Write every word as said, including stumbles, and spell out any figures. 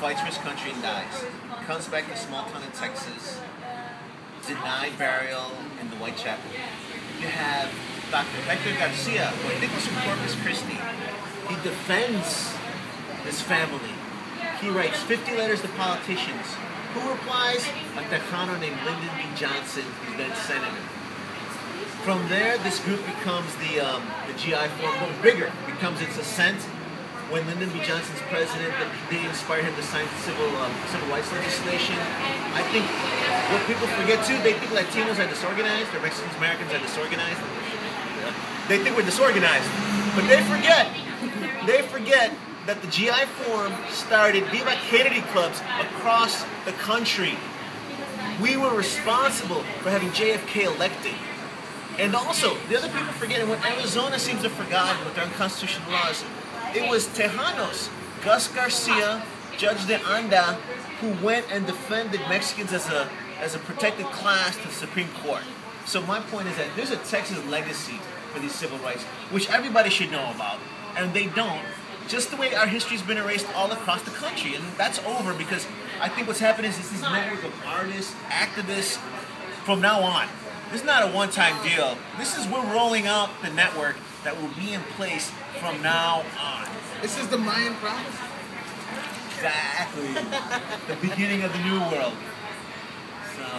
fights for his country and dies. Comes back to a small town in Texas, denied burial in the Whitechapel. You have Doctor Hector Garcia, who I think was from Corpus Christi. He defends his family. He writes fifty letters to politicians. Who replies? A Tejano named Lyndon B. Johnson, who's then senator. From there, this group becomes the, um, the G I Forum, bigger, becomes its ascent. When Lyndon B. Johnson's president, they inspired him to sign civil, um, civil rights legislation. I think what people forget too, they think Latinos are disorganized, or Mexicans, Americans are disorganized. They think we're disorganized, but they forget, they forget that the G I Forum started Viva Kennedy Clubs across the country. We were responsible for having J F K elected. And also, the other people forget, and what Arizona seems to have forgotten with their unconstitutional laws, it was Tejanos, Gus Garcia, Judge De Anda, who went and defended Mexicans as a, as a protected class to the Supreme Court. So my point is that there's a Texas legacy for these civil rights, which everybody should know about, and they don't. Just the way our history's been erased all across the country, and that's over because I think what's happened is it's this network of artists, activists, from now on. This is not a one-time deal. This is we're rolling out the network that will be in place from now on. This is the Mayan promise. Exactly. The beginning of the new world. So.